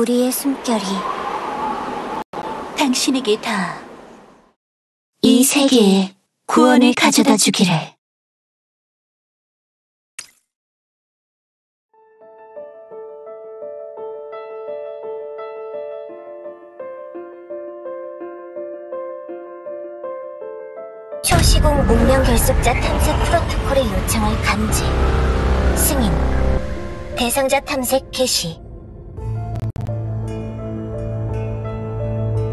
우리의 숨결이 당신에게 다 이 세계에 구원을 가져다 주기를. 초시공 운명결속자 탐색 프로토콜의 요청을 감지. 승인. 대상자 탐색 개시.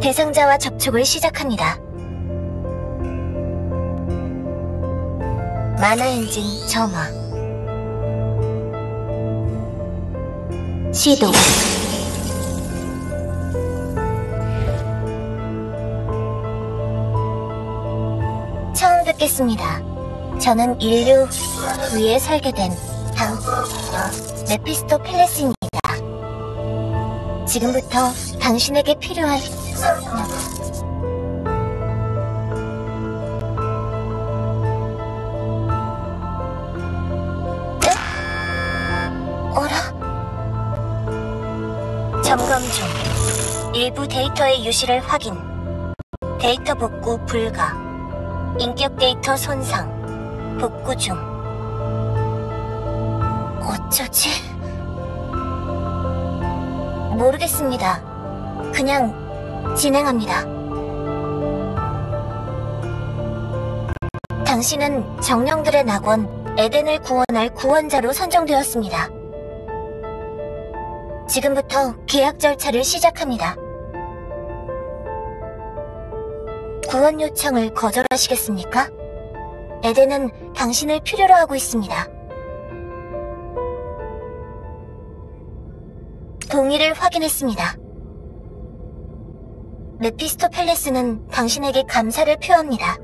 대상자와 접촉을 시작합니다. 만화 엔진 점화. 시동. 처음 뵙겠습니다. 저는 인류 위에 설계된 당 메피스토펠레스입니다. 지금부터 당신에게 필요한 어라? 점검 중. 일부 데이터의 유실을 확인. 데이터 복구 불가. 인격 데이터 손상. 복구 중. 어쩌지? 모르겠습니다. 그냥 진행합니다. 당신은 정령들의 낙원, 에덴을 구원할 구원자로 선정되었습니다. 지금부터 계약 절차를 시작합니다. 구원 요청을 거절하시겠습니까? 에덴은 당신을 필요로 하고 있습니다. 동의를 확인했습니다. 메피스토펠레스는 당신에게 감사를 표합니다.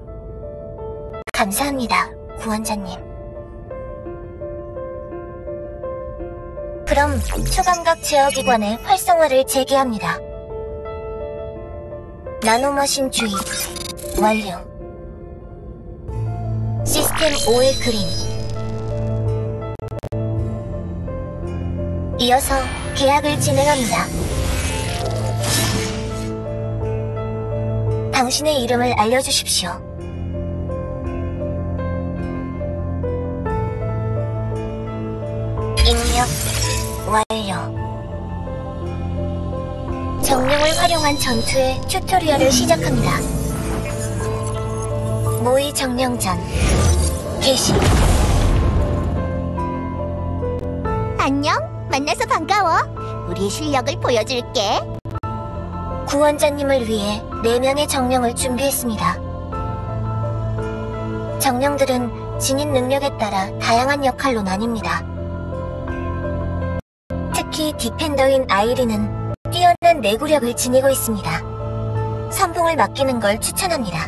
감사합니다, 구원자님. 그럼 초감각 제어기관의 활성화를 재개합니다. 나노머신 주입 완료. 시스템 5의 그림. 이어서 계약을 진행합니다. 당신의 이름을 알려주십시오. 입력 완료. 정령을 활용한 전투의 튜토리얼을 시작합니다. 모의 정령전 개시. 안녕, 만나서 반가워. 우리의 실력을 보여줄게. 구원자님을 위해 4명의 정령을 준비했습니다. 정령들은 지닌 능력에 따라 다양한 역할로 나뉩니다. 특히 디펜더인 아이린은 뛰어난 내구력을 지니고 있습니다. 선봉을 맡기는 걸 추천합니다.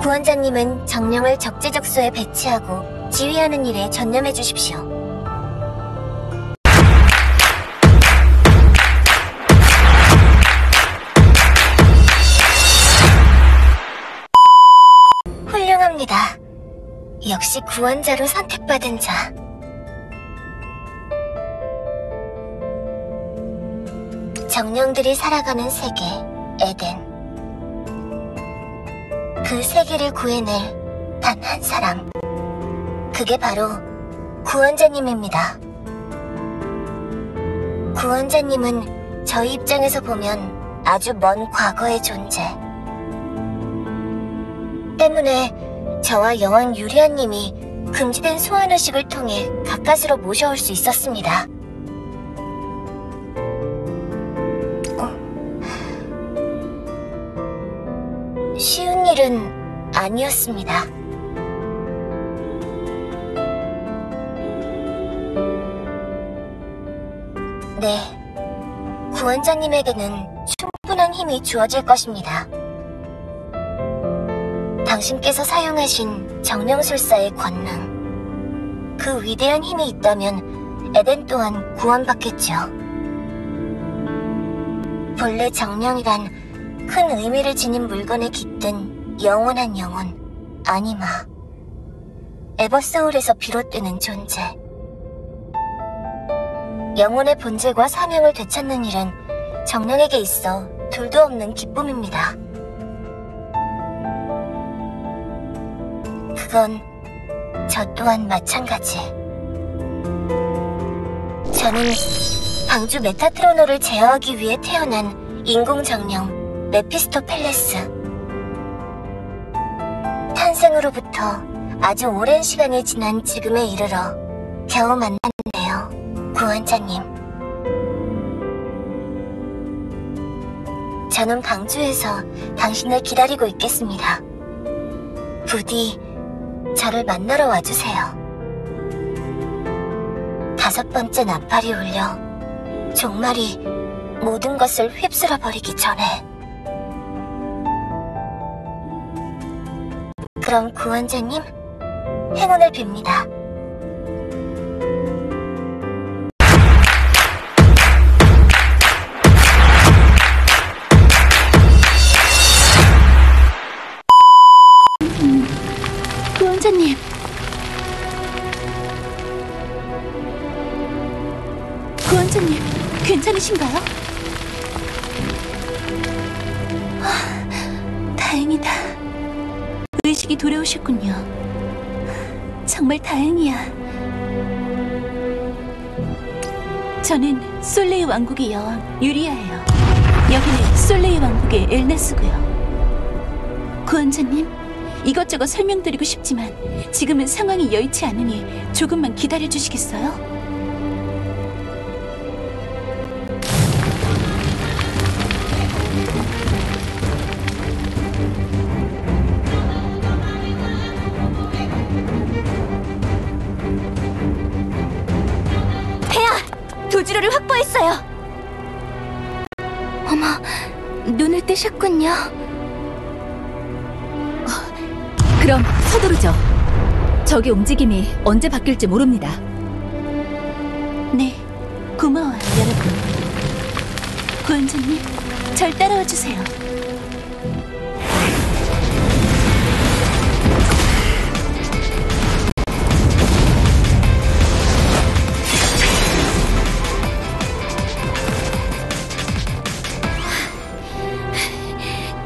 구원자님은 정령을 적재적소에 배치하고 지휘하는 일에 전념해 주십시오. 역시 구원자로 선택받은 자. 정령들이 살아가는 세계, 에덴. 그 세계를 구해낼 단 한 사람. 그게 바로 구원자님입니다. 구원자님은 저희 입장에서 보면 아주 먼 과거의 존재. 때문에 저와 여왕 유리아님이 금지된 소환의식을 통해 가까스로 모셔올 수 있었습니다. 쉬운 일은 아니었습니다. 네, 구원자님에게는 충분한 힘이 주어질 것입니다. 당신께서 사용하신 정령술사의 권능, 그 위대한 힘이 있다면 에덴 또한 구원받겠죠. 본래 정령이란 큰 의미를 지닌 물건에 깃든 영원한 영혼, 아니마. 에버서울에서 비롯되는 존재. 영혼의 본질과 사명을 되찾는 일은 정령에게 있어 둘도 없는 기쁨입니다. 그건 저 또한 마찬가지. 저는 방주 메타트로노를 제어하기 위해 태어난 인공정령 메피스토펠레스. 탄생으로부터 아주 오랜 시간이 지난 지금에 이르러 겨우 만났네요, 구원자님. 저는 방주에서 당신을 기다리고 있겠습니다. 부디 저를 만나러 와주세요. 5번째 나팔이 울려 종말이 모든 것을 휩쓸어버리기 전에. 그럼 구원자님, 행운을 빕니다. 구원자님. 구원자님, 괜찮으신가요? 다행이다. 의식이 돌아오셨군요. 정말 다행이야. 저는 솔레의 왕국의 여왕 유리아예요. 여기는 솔레의 왕국의 엘네스고요. 구원자님, 이것저것 설명드리고 싶지만 지금은 상황이 여의치 않으니 조금만 기다려주시겠어요? 폐하! 도주로를 확보했어요! 어머, 눈을 뜨셨군요. 그럼 서두르죠. 적의 움직임이 언제 바뀔지 모릅니다. 네, 고마워요, 여러분. 구원자님, 절 따라와 주세요.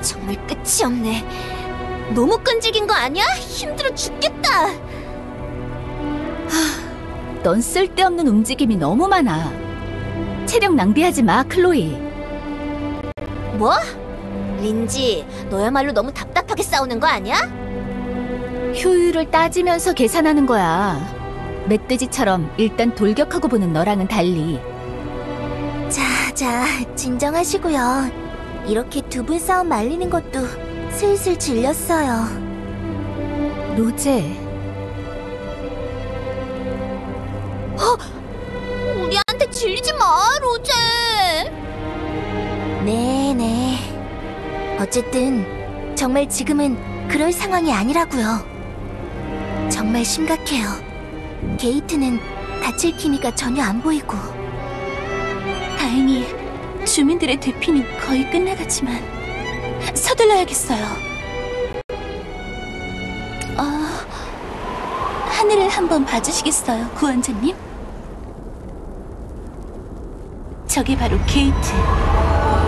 정말 끝이 없네. 너무 끈질긴 거 아니야? 힘들어 죽겠다. 넌 쓸데없는 움직임이 너무 많아. 체력 낭비하지 마, 클로이. 뭐? 린지, 너야말로 너무 답답하게 싸우는 거 아니야? 효율을 따지면서 계산하는 거야. 멧돼지처럼 일단 돌격하고 보는 너랑은 달리. 자, 진정하시고요. 이렇게 두 분 싸움 말리는 것도 슬슬 질렸어요. 로제. 우리한테 질리지 마, 로제. 네네. 어쨌든 정말 지금은 그럴 상황이 아니라고요. 정말 심각해요. 게이트는 닫힐 기미가 전혀 안 보이고. 다행히 주민들의 대피는 거의 끝나갔지만 서둘러야겠어요. 하늘을 한번 봐주시겠어요, 구원자님? 저게 바로 게이트.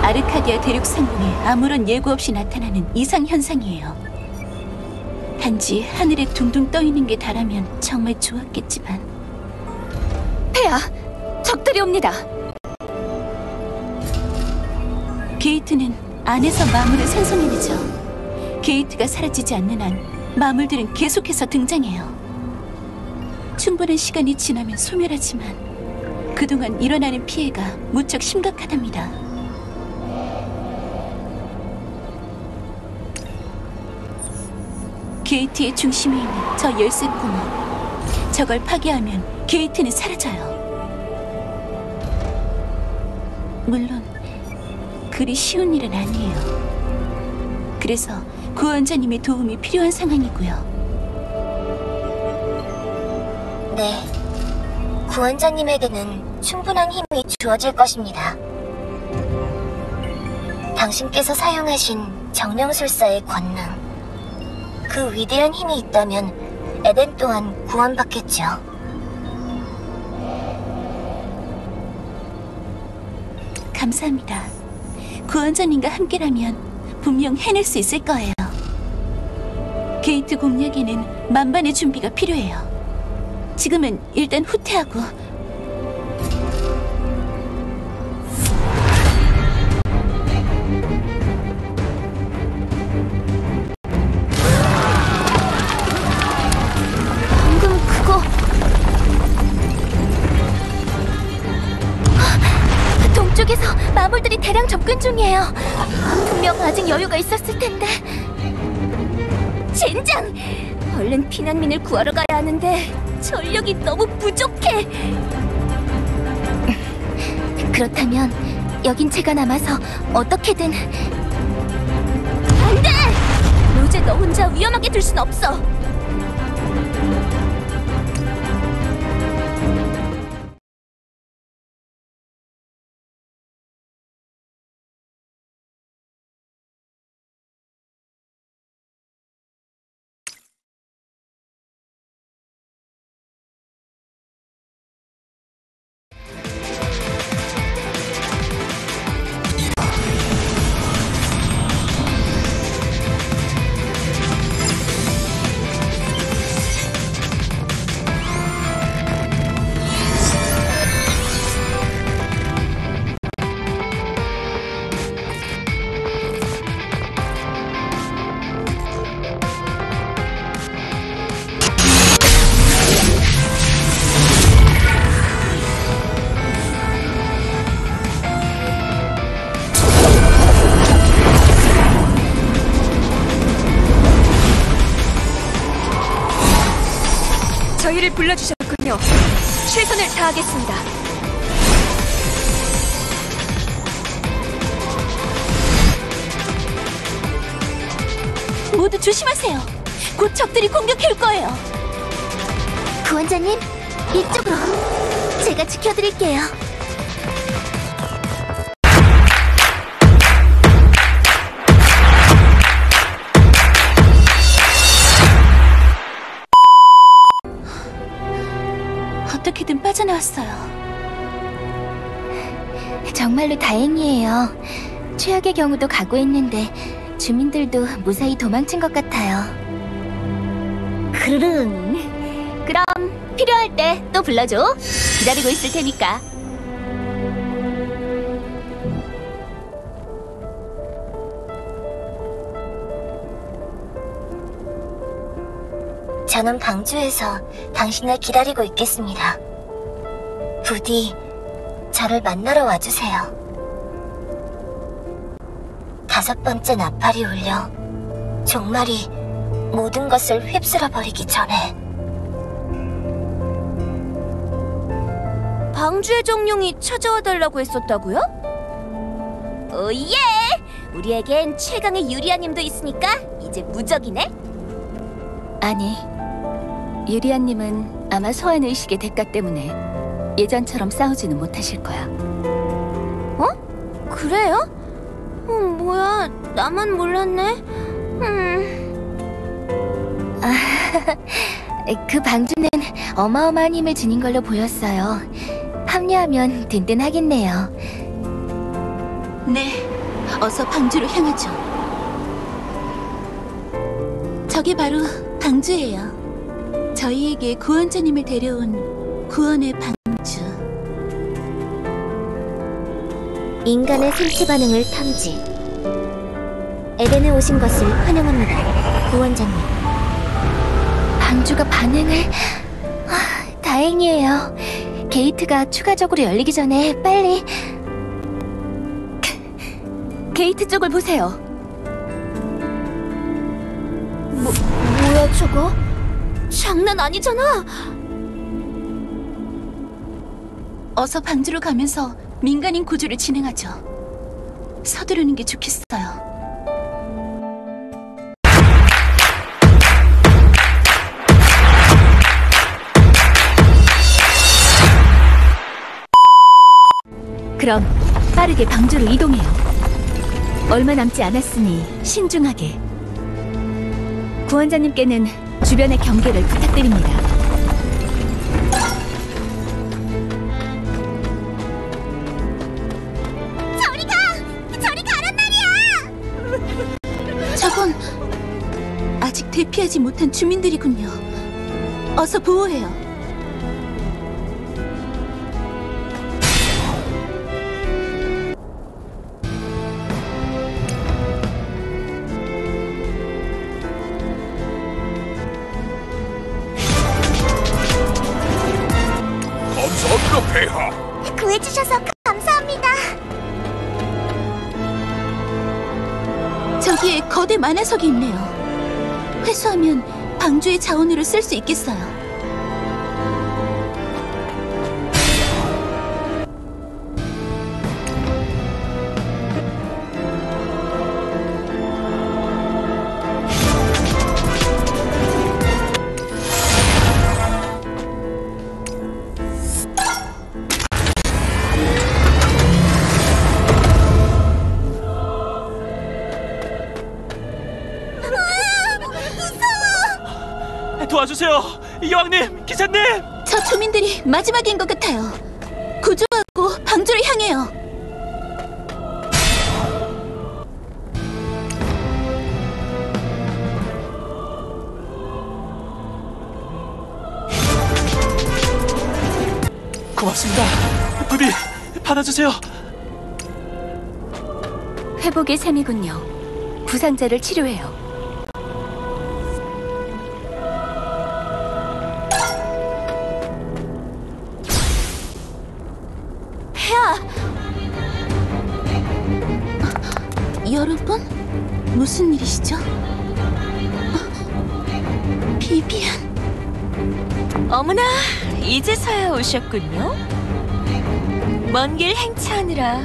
아르카디아 대륙 상공에 아무런 예고 없이 나타나는 이상현상이에요. 단지 하늘에 둥둥 떠있는 게 다라면 정말 좋았겠지만. 폐하! 적들이 옵니다! 게이트는 안에서 마물을 생성해내죠. 게이트가 사라지지 않는 한 마물들은 계속해서 등장해요. 충분한 시간이 지나면 소멸하지만 그동안 일어나는 피해가 무척 심각하답니다. 게이트의 중심에 있는 저 열쇠 구멍, 저걸 파괴하면 게이트는 사라져요. 물론 그리 쉬운 일은 아니에요. 그래서 구원자님의 도움이 필요한 상황이고요. 네, 구원자님에게는 충분한 힘이 주어질 것입니다. 당신께서 사용하신 정령술사의 권능, 그 위대한 힘이 있다면 에덴 또한 구원받겠죠. 감사합니다. 구원자님과 함께라면 분명 해낼 수 있을 거예요. 게이트 공략에는 만반의 준비가 필요해요. 지금은 일단 후퇴하고. 쪽에서 마물들이 대량 접근 중이에요. 분명 아직 여유가 있었을 텐데. 젠장! 얼른 피난민을 구하러 가야 하는데 전력이 너무 부족해. 그렇다면 여긴 제가 남아서 어떻게든. 안 돼! 로제, 너 혼자 위험하게 둘 순 없어. 저희를 불러주셨군요. 최선을 다하겠습니다. 모두 조심하세요. 곧 적들이 공격해 올 거예요. 구원자님, 이쪽으로. 제가 지켜드릴게요. 어떻게든 빠져나왔어요. 정말로 다행이에요. 최악의 경우도 각오했는데 주민들도 무사히 도망친 것 같아요. 그르릉. 그럼 필요할 때 또 불러줘. 기다리고 있을 테니까. 저는 방주에서 당신을 기다리고 있겠습니다. 부디 저를 만나러 와주세요. 5번째 나팔이 울려 종말이 모든 것을 휩쓸어버리기 전에. 방주의 정령이 찾아와 달라고 했었다고요? 오예! 우리에겐 최강의 유리아님도 있으니까 이제 무적이네? 아니, 유리아님은 아마 소환의식의 대가 때문에 예전처럼 싸우지는 못하실 거야. 어? 그래요? 뭐야, 나만 몰랐네. 그 방주는 어마어마한 힘을 지닌 걸로 보였어요. 합류하면 든든하겠네요. 네, 어서 방주로 향하죠. 저게 바로 방주예요. 저희에게 구원자님을 데려온 구원의 방주. 인간의 생체 반응을 탐지. 에덴에 오신 것을 환영합니다, 구원자님. 방주가 반응을... 아, 다행이에요. 게이트가 추가적으로 열리기 전에 빨리... 게이트 쪽을 보세요. 뭐야 저거? 장난 아니잖아! 어서 방주로 가면서 민간인 구조를 진행하죠. 서두르는 게 좋겠어요. 그럼 빠르게 방주로 이동해요. 얼마 남지 않았으니 신중하게. 구원자님께는 주변의 경계를 부탁드립니다. 나오지 못한 주민들이군요. 어서 보호해요. 감사합니다, 폐하. 구해주셔서 감사합니다. 저기에 거대 만화석이 있네요. 회수하면 방주의 자원으로 쓸 수 있겠어요. 도와주세요! 여왕님! 기사님! 저 주민들이 마지막인 것 같아요. 구조하고 방주를 향해요. 고맙습니다. 부디 받아주세요. 회복의 셈이군요. 부상자를 치료해요. 여러분? 무슨 일이시죠? 비비안... 어머나, 이제서야 오셨군요. 먼 길 행차하느라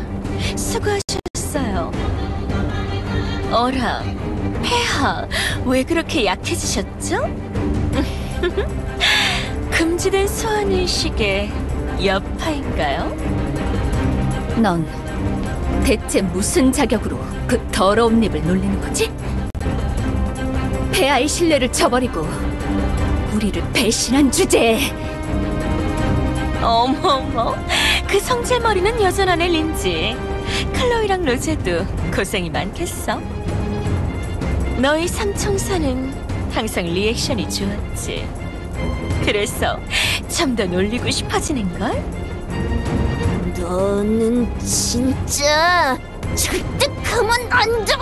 수고하셨어요. 어라, 폐하, 왜 그렇게 약해지셨죠? 금지된 소원일식의 여파인가요? 넌... 대체 무슨 자격으로 그 더러운 입을 놀리는 거지? 폐하의 신뢰를 저버리고 우리를 배신한 주제에. 어머머, 그 성질머리는 여전하네, 린지. 클로이랑 로제도 고생이 많겠어. 너희 삼총사는 항상 리액션이 좋았지. 그래서 좀 더 놀리고 싶어지는걸? 너는 진짜 절대 가만 안 둬!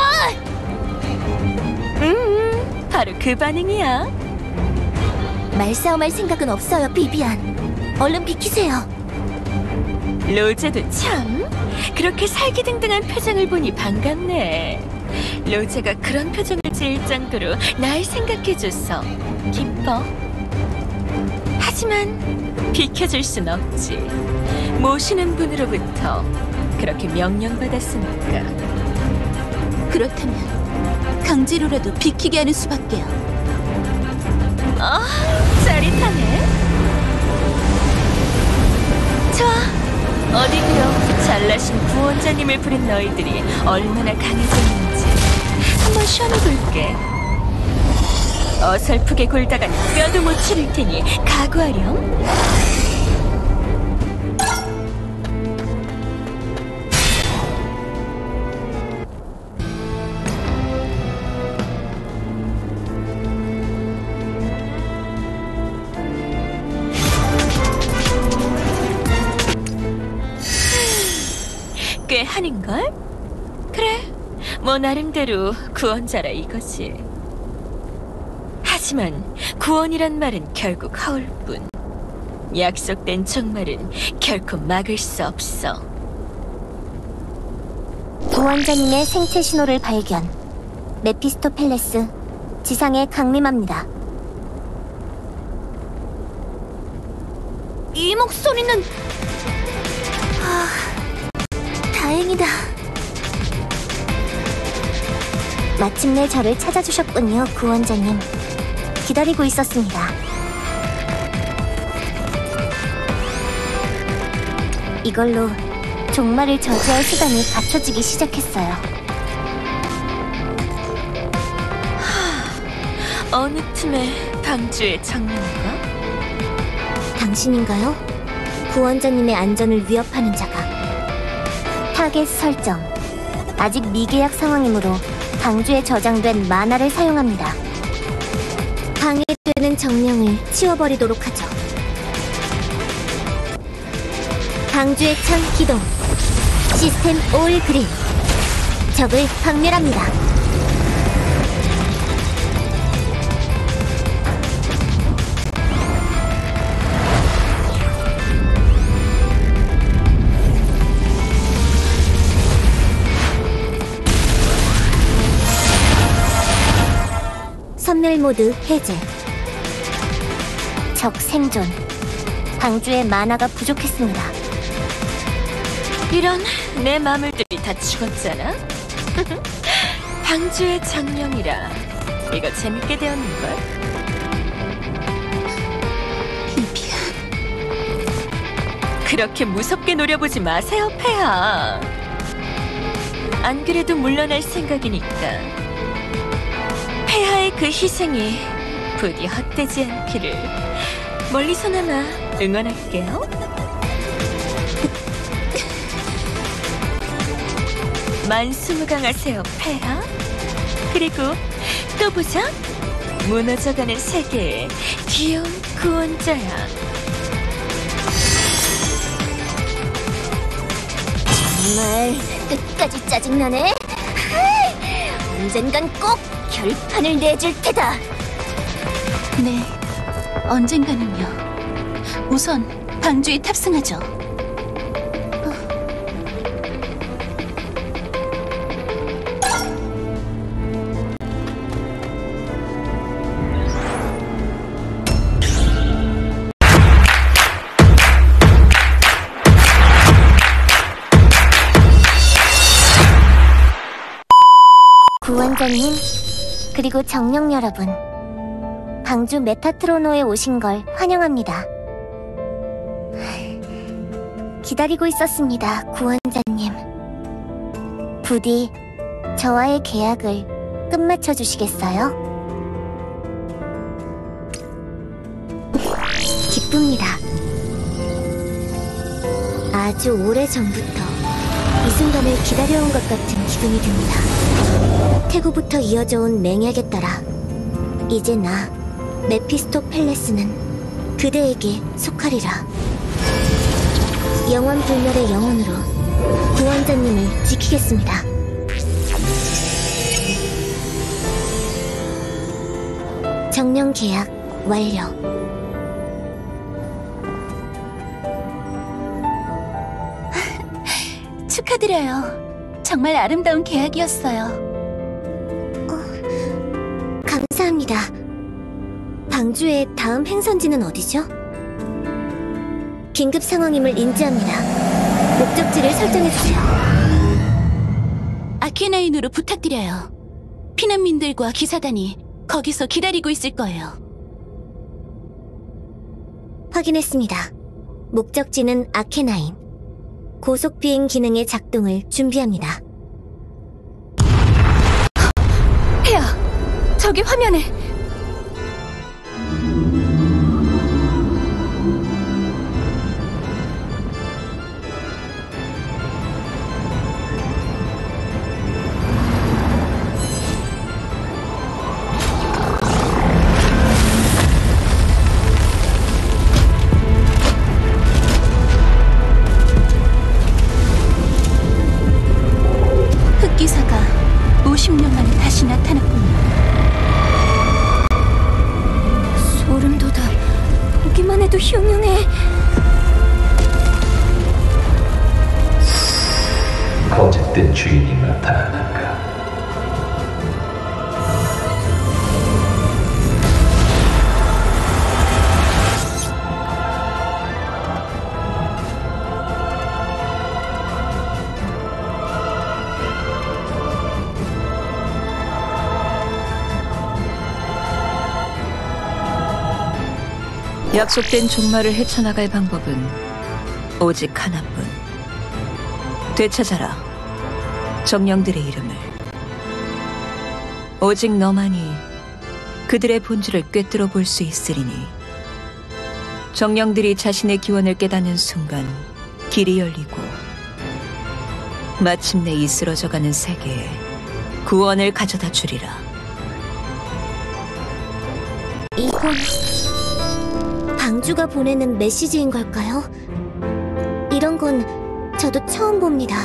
바로 그 반응이야. 말싸움할 생각은 없어요, 비비안. 얼른 비키세요. 로제도 참, 그렇게 살기등등한 표정을 보니 반갑네. 로제가 그런 표정을 지을 정도로 날 생각해줘서 기뻐. 하지만 비켜줄 순 없지. 모시는 분으로부터 그렇게 명령받았으니까. 그렇다면 강제로라도 비키게 하는 수밖에요. 짜릿하네. 좋아, 어디구요 잘나신 구원자님을 부른 너희들이 얼마나 강해졌는지 한번 시험해볼게. 어설프게 굴다간 뼈도 못 치를 테니 각오하렴. 꽤 하는걸? 그래, 뭐 나름대로 구원자라 이거지. 하지만 구원이란 말은 결국 허울뿐, 약속된 정말은 결코 막을 수 없어. 도원자님의 생체 신호를 발견. 메피스토펠레스, 지상에 강림합니다. 이 목소리는... 다행이다. 마침내 저를 찾아주셨군요, 구원자님. 기다리고 있었습니다. 이걸로 종말을 저지할 수단이 갖춰지기 시작했어요. 어느 틈에 방주의 장난인가? 당신인가요? 구원자님의 안전을 위협하는 자가. 타겟 설정. 아직 미계약 상황이므로 방주에 저장된 만화를 사용합니다. 남은 정령을 치워버리도록 하죠. 강주의 창 기동. 시스템 올 그린. 적을 박멸합니다. 선멸 모드 해제. 적 생존. 방주의 만화가 부족했습니다. 이런, 내 마물들이 다 죽었잖아? 방주의 장령이라. 이거 재밌게 되었는걸? 비비안. 그렇게 무섭게 노려보지 마세요, 폐하. 안 그래도 물러날 생각이니까. 폐하의 그 희생이 부디 헛되지 않기를 멀리서나마 응원할게요. 만수무강하세요, 폐하. 그리고 또 보자. 무너져가는 세계의 귀여운 구원자야. 정말 끝까지 짜증나네. 언젠간 꼭 결판을 내줄 테다. 네, 언젠가는요. 우선 방주에 탑승하죠. 구원자님, 그리고 정령 여러분, 방주 메타트로노에 오신 걸 환영합니다. 기다리고 있었습니다, 구원자님. 부디 저와의 계약을 끝마쳐 주시겠어요? 기쁩니다. 아주 오래전부터 이 순간을 기다려온 것 같은 기분이 듭니다. 태고부터 이어져온 맹약에 따라 이제 나 메피스토펠레스는 그대에게 속하리라. 영원 불멸의 영혼으로 구원자님을 지키겠습니다. 정령 계약 완료. 축하드려요. 정말 아름다운 계약이었어요. 감사합니다. 방주의 다음 행선지는 어디죠? 긴급 상황임을 인지합니다. 목적지를 설정해주세요. 아케나인으로 부탁드려요. 피난민들과 기사단이 거기서 기다리고 있을 거예요. 확인했습니다. 목적지는 아케나인. 고속비행 기능의 작동을 준비합니다. 저기 화면에 흑기사가 50년 만에 다시 나타났군요. 보기만 해도 흉흉해. 어쨌든 주인이 나타나니까. 약속된 종말을 헤쳐나갈 방법은 오직 하나뿐. 되찾아라, 정령들의 이름을. 오직 너만이 그들의 본질을 꿰뚫어 볼 수 있으리니. 정령들이 자신의 기원을 깨닫는 순간 길이 열리고 마침내 이 쓰러져가는 세계에 구원을 가져다 주리라. 이건 방주가 보내는 메시지인 걸까요? 이런 건 저도 처음 봅니다.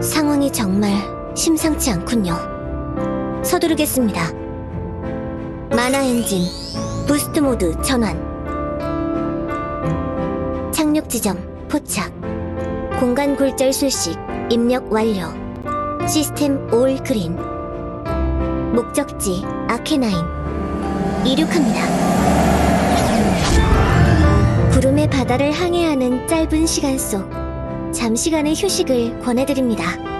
상황이 정말 심상치 않군요. 서두르겠습니다. 만화 엔진, 부스트 모드 전환. 착륙 지점, 포착. 공간 굴절 수식, 입력 완료. 시스템 올 그린. 목적지, 아케나인. 이륙합니다. 구름의 바다를 항해하는 짧은 시간 속 잠시간의 휴식을 권해드립니다.